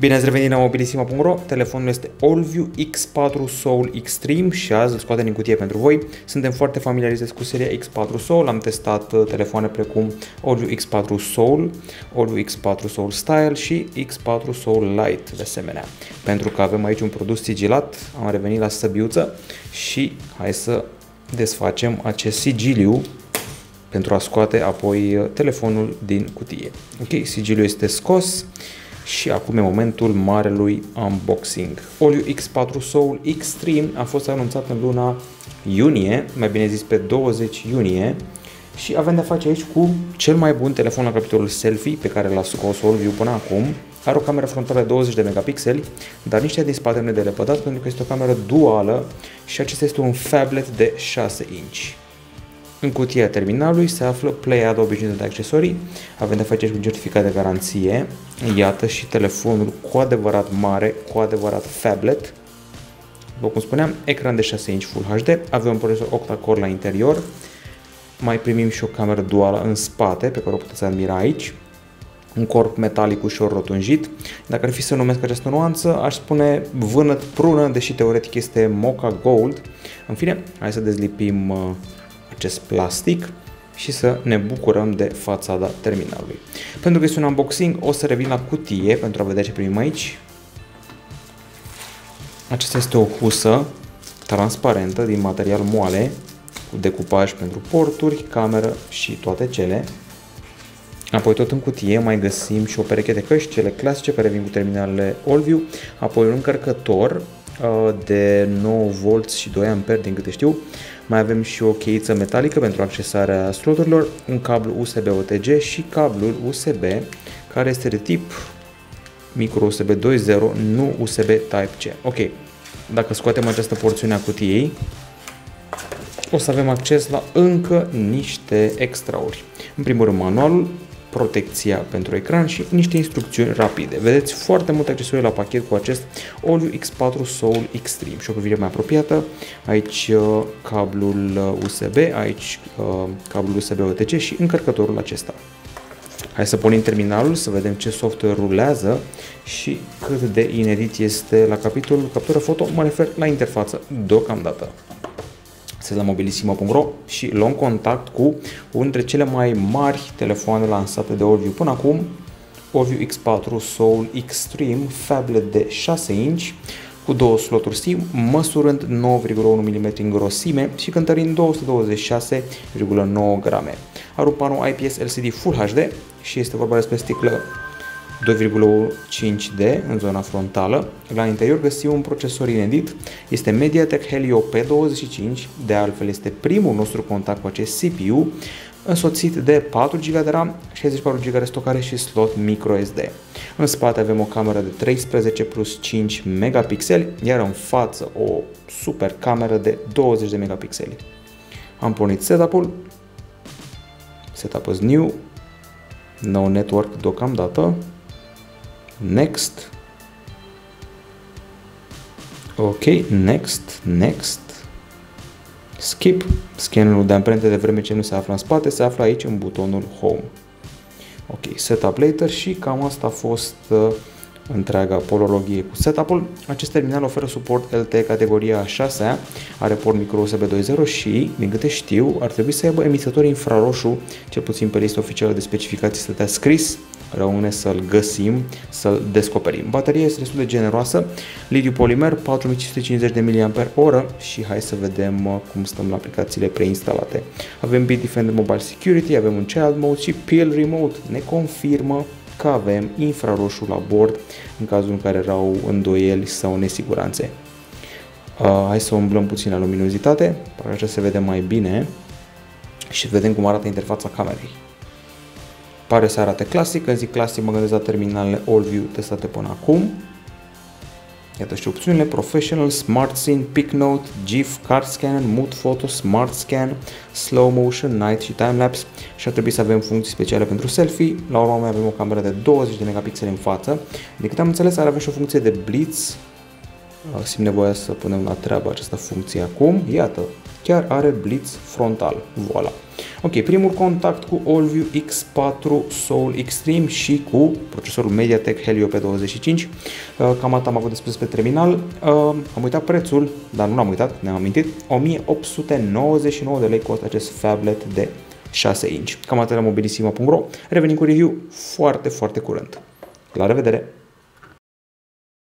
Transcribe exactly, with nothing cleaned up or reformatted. Bine ați revenit la Mobilissimo punct ro, telefonul este Allview X patru Soul Xtreme și azi îl scoatem din cutie pentru voi. Suntem foarte familiarizați cu seria X patru Soul, am testat telefoane precum Allview X patru Soul, Allview X patru Soul Style și X patru Soul Lite de asemenea. Pentru că avem aici un produs sigilat, am revenit la săbiuță și hai să desfacem acest sigiliu pentru a scoate apoi telefonul din cutie. Ok, sigiliul este scos. Și acum e momentul marelui unboxing. Allview X patru Soul Xtreme a fost anunțat în luna iunie, mai bine zis pe douăzeci iunie, și avem de-a face aici cu cel mai bun telefon la capitolul selfie pe care l-a scos Allview până acum. Are o cameră frontală de douăzeci de megapixeli, dar nici din spate nu e de lepădat pentru că este o cameră duală și acesta este un phablet de șase inci. În cutia terminalului se află pleiada obișnuită de accesorii, avem de face cu un certificat de garanție, iată și telefonul cu adevărat mare, cu adevărat phablet, după cum spuneam, ecran de șase inci Full H D, avem un procesor octa-core la interior, mai primim și o cameră duală în spate pe care o puteți admira aici, un corp metalic ușor rotunjit. Dacă ar fi să numesc această nuanță, aș spune vânăt-prună, deși teoretic este mocha gold. În fine, hai să dezlipim acest plastic și să ne bucurăm de fațada terminalului. Pentru că este un unboxing, o să revin la cutie pentru a vedea ce primim aici. Aceasta este o husă transparentă din material moale cu decupaj pentru porturi, cameră și toate cele. Apoi tot în cutie mai găsim și o pereche de căști, cele clasice care vin cu terminalele Allview, apoi un încărcător de nouă volți și doi amperi din câte știu. Mai avem și o cheiță metalică pentru accesarea sloturilor, un cablu U S B O T G și cablul U S B care este de tip micro U S B doi punct zero, nu U S B Type-C. Ok, dacă scoatem această porțiune a cutiei, o să avem acces la încă niște extrauri. În primul rând manualul, protecția pentru ecran și niște instrucțiuni rapide. Vedeți foarte multe accesorii la pachet cu acest Allview X patru Soul Xtreme și o privire mai apropiată. Aici cablul U S B, aici cablul U S B O T G și încărcătorul acesta. Hai să pornim terminalul să vedem ce software rulează și cât de inedit este la capitolul captură foto, mă refer la interfață deocamdată. La Mobilissimo punct ro și luăm contact cu unul dintre cele mai mari telefoane lansate de Allview până acum, Allview X patru Soul Xtreme, phablet de șase inci cu două sloturi SIM, măsurând nouă virgulă unu milimetri în grosime și cântărind două sute douăzeci și șase virgulă nouă grame. Are un panou I P S L C D Full H D și este vorba despre sticlă doi virgulă cinci D în zona frontală. La interior găsim un procesor inedit, este MediaTek Helio P douăzeci și cinci, de altfel este primul nostru contact cu acest C P U, însoțit de patru gigabyte de RAM, șaizeci și patru de gigabyte de stocare și slot microSD. În spate avem o cameră de treisprezece plus cinci megapixeli, iar în față o super cameră de douăzeci de megapixeli. Am pornit setup-ul, setup is new, no network deocamdată. Next, ok, next, next, skip, scannerul de amprente de vreme ce nu se află în spate, se află aici în butonul home. Ok, setup later și cam asta a fost uh, întreaga polologie cu setup-ul. Acest terminal oferă suport L T E categoria a șasea, are port micro U S B doi punct zero și, din câte știu, ar trebui să aibă emițător infraroșu, cel puțin pe lista oficială de specificații stătea scris. Rămâne să-l găsim, să-l descoperim. Bateria este destul de generoasă, litiu polimer, patru mii cinci sute cincizeci de miliamperi oră și hai să vedem cum stăm la aplicațiile preinstalate. Avem Bitdefender Mobile Security, avem un Child Mode și Peel Remote ne confirmă că avem infraroșu la bord în cazul în care erau îndoieli sau nesiguranțe. Uh, hai să umblăm puțin la luminozitate, parcă așa se vede mai bine și vedem cum arată interfața camerei. Pare să arate clasic, când zic clasic mă gândesc la terminalele Allview testate până acum. Iată și opțiunile Professional, Smart Scene, Pick Note, GIF, Card Scanner, Mood Photo, Smart Scan, Slow Motion, Night și Timelapse și ar trebui să avem funcții speciale pentru selfie. La urmă mai avem o cameră de douăzeci de megapixeli în față. De cât am înțeles ar avea și o funcție de blitz. Simt nevoia să punem la treabă această funcție acum. Iată, chiar are blitz frontal. Voilà. Ok, primul contact cu Allview X patru Soul Xtreme și cu procesorul MediaTek Helio P douăzeci și cinci. Cam atât am avut de spus pe terminal. Am uitat prețul, dar nu l-am uitat, ne-am amintit. o mie opt sute nouăzeci și nouă de lei costă acest phablet de șase inch. Cam atât la Mobilissimo punct ro. Revenim cu review foarte, foarte curând. La revedere!